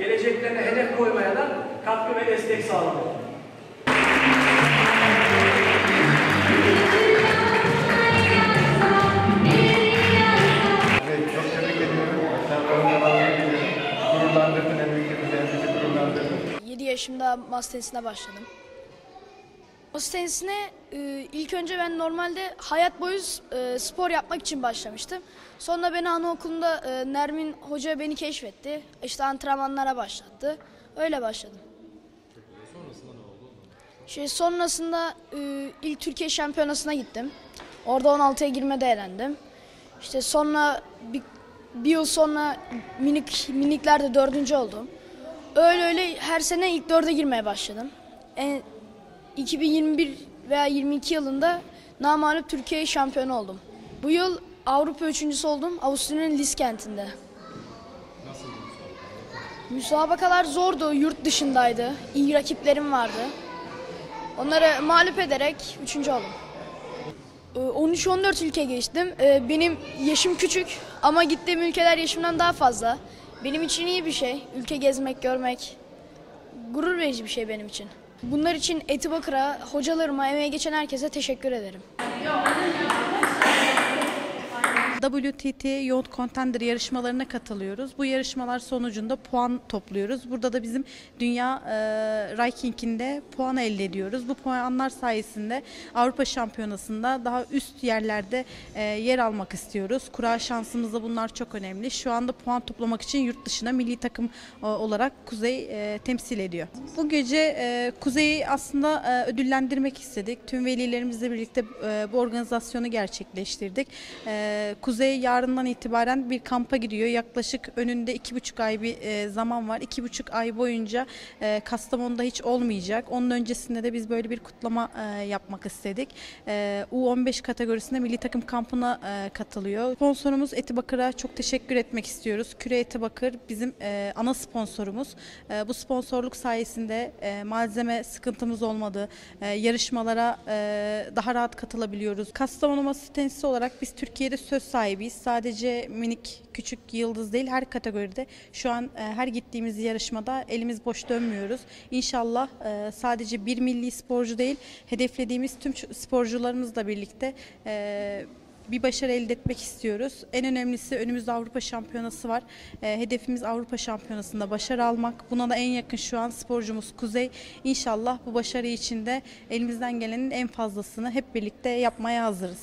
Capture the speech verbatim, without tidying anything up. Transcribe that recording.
geleceklerine hedef koymaya da katkı ve destek sağlamak. Evet, çok tebrik ediyorum. Sen bana gururlandırdın, en büyük bizi gururlandırdın. yedi yaşımda masa tenisine başladım. Masa tenisine e, ilk önce ben normalde hayat boyu e, spor yapmak için başlamıştım. Sonra beni anaokulunda e, Nermin Hoca beni keşfetti. İşte antrenmanlara başlattı. Öyle başladım. Sonrasında ne oldu? Şey, sonrasında e, ilk Türkiye şampiyonasına gittim. Orada on altıya girmede elendim. İşte sonra bir, bir yıl sonra minik miniklerde dördüncü oldum. Öyle öyle her sene ilk dörde girmeye başladım. En, iki bin yirmi bir veya yirmi iki yılında namağlup Türkiye şampiyonu oldum. Bu yıl Avrupa üçüncüsü oldum, Avusturya'nın Linz kentinde. Nasıl müsabakalar? Müsabakalar zordu, yurt dışındaydı, iyi rakiplerim vardı. Onları mağlup ederek üçüncü oldum. on üç on dört ülke geçtim. Benim yaşım küçük ama gittiğim ülkeler yaşımdan daha fazla. Benim için iyi bir şey, ülke gezmek, görmek. Gurur verici bir şey benim için. Bunlar için Eti Bakır'a, hocalarıma, emeğe geçen herkese teşekkür ederim. W T T Youth Contender yarışmalarına katılıyoruz. Bu yarışmalar sonucunda puan topluyoruz. Burada da bizim dünya e, rankinginde puan elde ediyoruz. Bu puanlar sayesinde Avrupa Şampiyonası'nda daha üst yerlerde e, yer almak istiyoruz. Kura şansımızda bunlar çok önemli. Şu anda puan toplamak için yurt dışına milli takım e, olarak Kuzey e, temsil ediyor. Bu gece e, Kuzey'i aslında e, ödüllendirmek istedik. Tüm velilerimizle birlikte e, bu organizasyonu gerçekleştirdik. E, Kuzey yarından itibaren bir kampa gidiyor. Yaklaşık önünde iki buçuk ay bir e, zaman var. İki buçuk ay boyunca e, Kastamonu'da hiç olmayacak. Onun öncesinde de biz böyle bir kutlama e, yapmak istedik. E, U on beş kategorisinde milli takım kampına e, katılıyor. Sponsorumuz Eti Bakır'a çok teşekkür etmek istiyoruz. Küre Eti Bakır bizim e, ana sponsorumuz. E, bu sponsorluk sayesinde e, malzeme sıkıntımız olmadı. E, yarışmalara e, daha rahat katılabiliyoruz. Kastamonu masa tenisi olarak biz Türkiye'de söz sahibiyiz. Sadece minik, küçük, yıldız değil, her kategoride şu an e, her gittiğimiz yarışmada elimiz boş dönmüyoruz. İnşallah e, sadece bir milli sporcu değil, hedeflediğimiz tüm sporcularımızla birlikte e, bir başarı elde etmek istiyoruz. En önemlisi önümüzde Avrupa Şampiyonası var. E, hedefimiz Avrupa Şampiyonası'nda başarı almak. Buna da en yakın şu an sporcumuz Kuzey. İnşallah bu başarı için de elimizden gelenin en fazlasını hep birlikte yapmaya hazırız.